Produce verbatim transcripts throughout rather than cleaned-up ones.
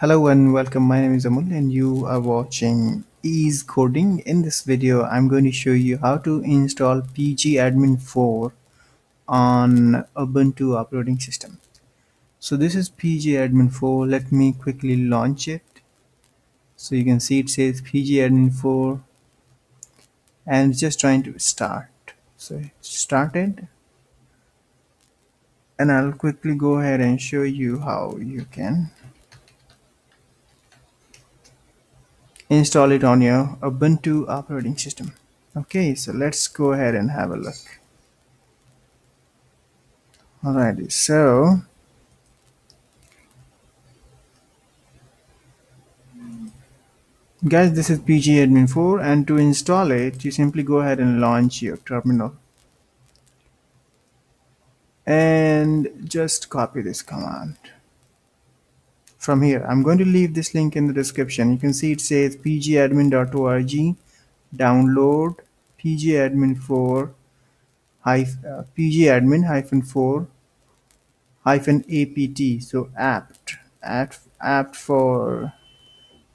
Hello and welcome. My name is Amul and you are watching EaseCoding. In this video I'm going to show you how to install pgAdmin four on Ubuntu operating system. So this is pgAdmin four. Let me quickly launch it. So you can see it says pgAdmin four and it's just trying to start. So it started and I'll quickly go ahead and show you how you can install it on your Ubuntu operating system. Okay, so let's go ahead and have a look. Alrighty, so guys, this is pgAdmin four, and to install it you simply go ahead and launch your terminal and just copy this command from here. I'm going to leave this link in the description. You can see it says p g admin dot org download pgadmin four uh, pgadmin four apt, so apt apt apt for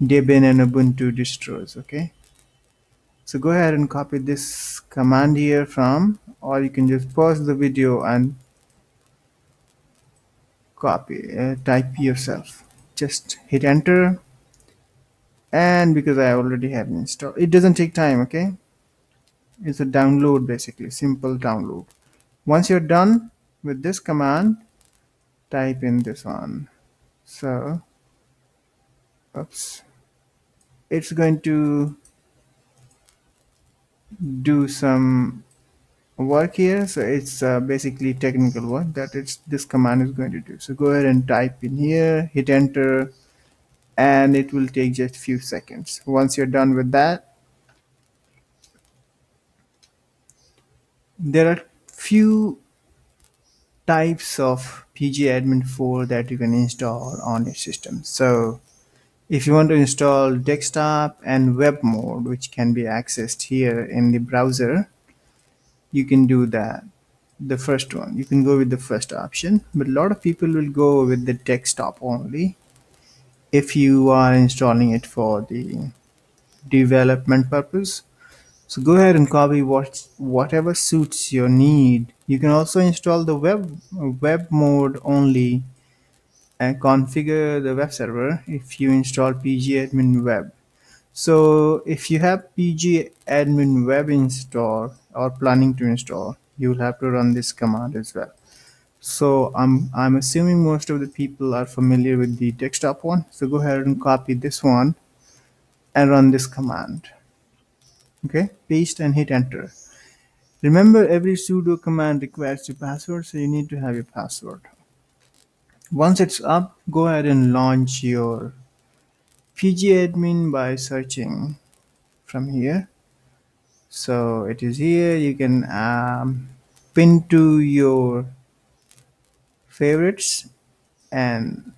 Debian and Ubuntu distros. Okay, so go ahead and copy this command here from, or you can just pause the video and copy uh, type yourself. Just hit enter, and because I already have installed, it doesn't take time. Okay, it's a download, basically simple download. Once you're done with this command, type in this one. So oops, it's going to do some work here. So it's uh, basically technical work that it's this command is going to do. So go ahead and type in here, hit enter, and it will take just a few seconds. Once you're done with that, there are few types of pgAdmin four that you can install on your system. So if you want to install desktop and web mode, which can be accessed here in the browser, you can do that. The first one, you can go with the first option, but a lot of people will go with the desktop only if you are installing it for the development purpose. So go ahead and copy what whatever suits your need. You can also install the web web mode only and configure the web server if you install pgadmin web. So if you have pgadmin web installed or planning to install, you will have to run this command as well. So I'm I'm assuming most of the people are familiar with the desktop one. So go ahead and copy this one and run this command. Okay, paste and hit enter. Remember, every sudo command requires your password, so you need to have your password. Once it's up, go ahead and launch your pgadmin by searching from here. So it is here. You can um, pin to your favorites and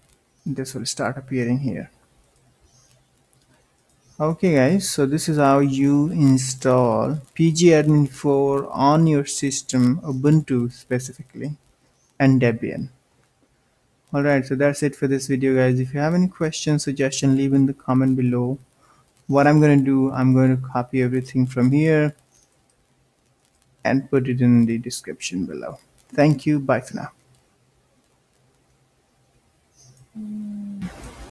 this will start appearing here. Okay guys, so this is how you install pgAdmin four on your system, Ubuntu specifically, and Debian. Alright, so that's it for this video guys. If you have any questions, suggestion, leave in the comment below. What I'm going to do, I'm going to copy everything from here and put it in the description below. Thank you. Bye for now.